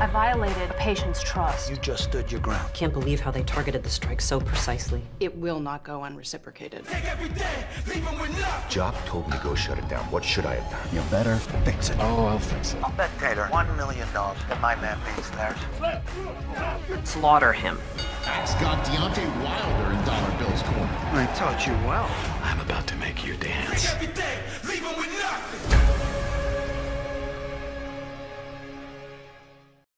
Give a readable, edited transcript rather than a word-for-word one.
I violated a patient's trust. You just stood your ground. Can't believe how they targeted the strike so precisely. It will not go unreciprocated. Take every day, leave them with nothing. Jock told me to go shut it down. What should I have done? You better fix it. Oh, I'll fix it. I'll bet Taylor $1 million that my man beats theirs. Slaughter him. That's got Deontay Wilder in Dollar Bill's corner. I taught you well. I'm about to make you dance. Take every day, leave them with nothing.